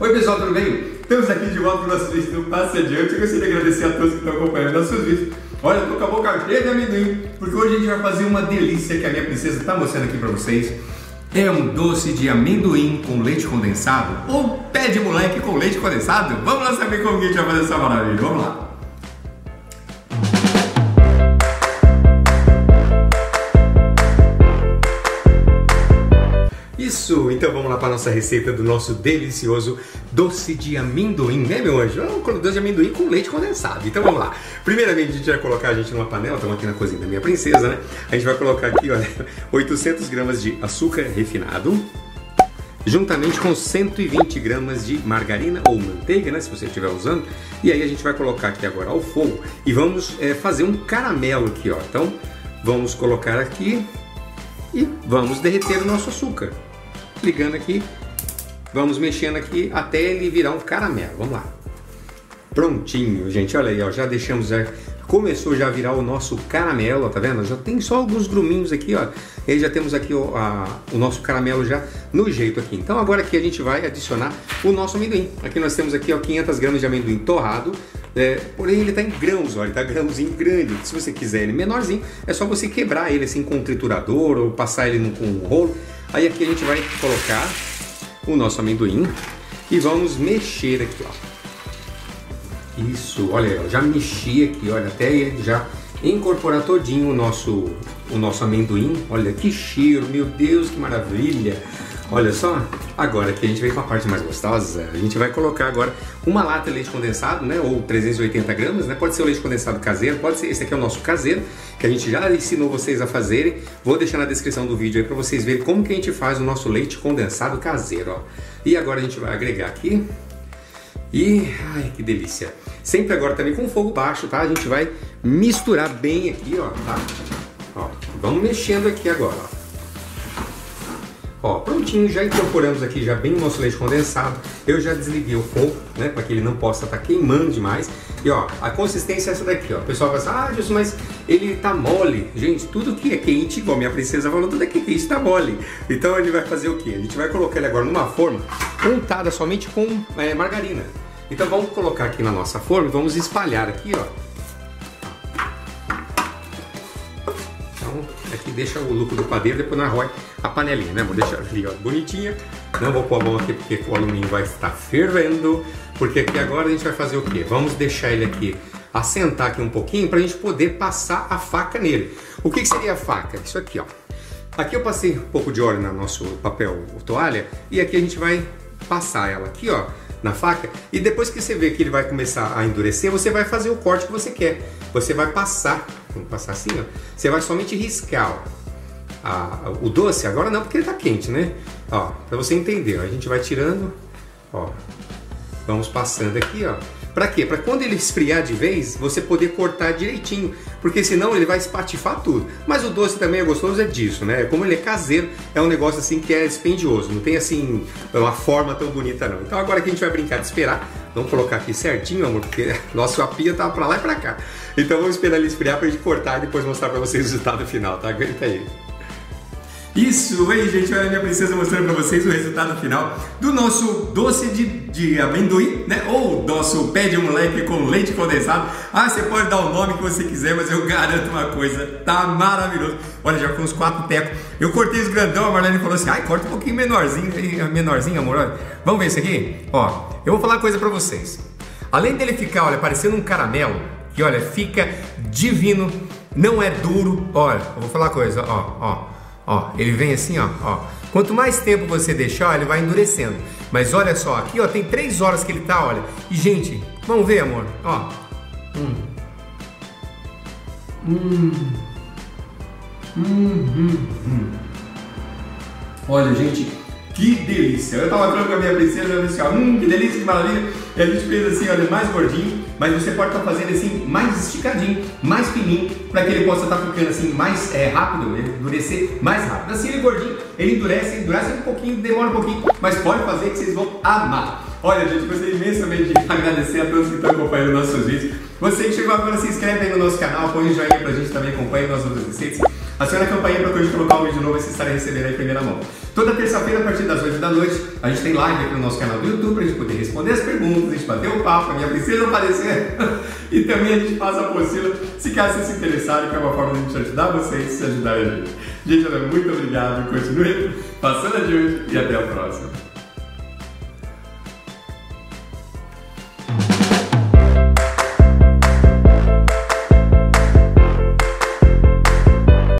Oi pessoal, tudo bem? Estamos aqui de volta para o nosso vídeo do Passe Adiante. Eu gostaria de agradecer a todos que estão acompanhando nossos vídeos. Olha, eu tô com a boca cheia de amendoim, porque hoje a gente vai fazer uma delícia que a minha princesa está mostrando aqui para vocês. É um doce de amendoim com leite condensado, ou pé de moleque com leite condensado. Vamos lá saber como que a gente vai fazer essa maravilha, vamos lá. Isso, então vamos lá para a nossa receita do nosso delicioso doce de amendoim, né meu anjo? É um doce de amendoim com leite condensado, então vamos lá. Primeiramente a gente vai colocar numa panela, estamos aqui na cozinha da minha princesa, né? A gente vai colocar aqui, olha, 800 gramas de açúcar refinado, juntamente com 120 gramas de margarina ou manteiga, né, se você estiver usando. E aí a gente vai colocar aqui agora ao fogo e vamos fazer um caramelo aqui, ó. Então vamos colocar aqui e vamos derreter o nosso açúcar. Ligando aqui, vamos mexendo aqui até ele virar um caramelo. Vamos lá, prontinho, gente. Olha aí, ó, já deixamos, já começou já a virar o nosso caramelo, ó, tá vendo? Já tem só alguns gruminhos aqui, ó. E aí já temos aqui ó, o nosso caramelo já no jeito aqui. Então agora aqui a gente vai adicionar o nosso amendoim. Aqui nós temos aqui ó, 500 gramas de amendoim torrado. Porém ele está em grãos, olha, ele está grãozinho grande. Se você quiser ele menorzinho, é só você quebrar ele assim com um triturador ou passar ele com um rolo. Aí aqui a gente vai colocar o nosso amendoim e vamos mexer aqui, ó. Isso, olha, eu já mexi aqui, olha, até já incorporar todinho o nosso amendoim. Olha que cheiro, meu Deus, que maravilha. Olha só, agora que a gente vem com a parte mais gostosa, a gente vai colocar agora uma lata de leite condensado, né, ou 380 gramas, né, pode ser o leite condensado caseiro, pode ser, esse aqui é o nosso caseiro, que a gente já ensinou vocês a fazerem, vou deixar na descrição do vídeo aí para vocês verem como que a gente faz o nosso leite condensado caseiro, ó. E agora a gente vai agregar aqui, e, ai, que delícia, sempre agora também com fogo baixo, tá, a gente vai misturar bem aqui, ó, tá, ó, vamos mexendo aqui agora, ó. Ó, prontinho, já incorporamos aqui já bem o nosso leite condensado. Eu já desliguei o fogo, né, para que ele não possa estar queimando demais. E ó, a consistência é essa daqui, ó. O pessoal vai falar, ah, Jesus, mas ele tá mole. Gente, tudo que é quente, igual minha princesa falou, tudo que é quente tá mole. Então ele vai fazer o quê? A gente vai colocar ele agora numa forma untada somente com margarina. Então vamos colocar aqui na nossa forma e vamos espalhar aqui, ó. Aqui deixa o lucro do padeiro, depois nós rói a panelinha, né? Vou deixar ali, ó, bonitinha. Não vou pôr a mão aqui porque o alumínio vai estar fervendo. Porque aqui agora a gente vai fazer o quê? Vamos deixar ele aqui, assentar aqui um pouquinho pra gente poder passar a faca nele. O que seria a faca? Isso aqui, ó. Aqui eu passei um pouco de óleo no nosso papel toalha e aqui a gente vai passar ela aqui, ó, na faca. E depois que você vê que ele vai começar a endurecer, você vai fazer o corte que você quer. Você vai passar, vamos passar assim, ó. Você vai somente riscar, ó, o doce. Agora não, porque ele tá quente, né? Ó, pra você entender, ó, a gente vai tirando, ó. Vamos passando aqui, ó. Pra quê? Pra quando ele esfriar de vez, você poder cortar direitinho, porque senão ele vai espatifar tudo. Mas o doce também é gostoso, é disso, né? Como ele é caseiro, é um negócio assim que é dispendioso, não tem assim uma forma tão bonita não. Então agora que a gente vai brincar de esperar, vamos colocar aqui certinho, amor, porque nossa pia tá pra lá e pra cá. Então vamos esperar ele esfriar pra gente cortar e depois mostrar pra vocês o resultado final, tá? Aguenta aí. Isso aí, gente, olha a minha princesa mostrando para vocês o resultado final do nosso doce de amendoim, né? Ou nosso pé de moleque com leite condensado. Ah, você pode dar o nome que você quiser, mas eu garanto uma coisa, tá maravilhoso. Olha, já com uns 4 tecos. Eu cortei os grandão, a Marlene falou assim, ai, corta um pouquinho menorzinho, amor, olha. Vamos ver isso aqui? Ó, eu vou falar uma coisa para vocês. Além dele ficar, olha, parecendo um caramelo, que, olha, fica divino, não é duro. Olha, eu vou falar uma coisa, ó, ele vem assim, ó. Quanto mais tempo você deixar, ele vai endurecendo. Mas olha só, aqui, ó, tem 3 horas que ele tá, olha. E, gente, vamos ver, amor, ó. Olha, gente, que delícia. Eu tava falando com a minha princesa, eu disse, ó, que delícia, que maravilha. E a gente fez assim, olha, mais gordinho, mas você pode estar fazendo assim, mais esticadinho, mais fininho, para que ele possa estar ficando assim, mais rápido, ele endurecer mais rápido. Assim ele gordinho, ele endurece um pouquinho, demora um pouquinho, mas pode fazer que vocês vão amar. Olha, gente, gostaria imensamente de agradecer a todos que estão acompanhando nossos vídeos. Você que chegou agora, se inscreve aí no nosso canal, põe um joinha pra gente também, acompanha nossas outras receitas. Aciona a campainha para quando a gente colocar o vídeo novo, vocês estarem recebendo aí em primeira mão. Toda terça-feira, a partir das 8 da noite, a gente tem live aqui no nosso canal do YouTube para a gente poder responder as perguntas, a gente bater um papo, a minha princesa aparecer e também a gente passa a apostila, se caso vocês se interessarem, que é uma forma de a gente ajudar vocês e se ajudar a gente. Gente, muito obrigado, continue passando adiante e até a próxima.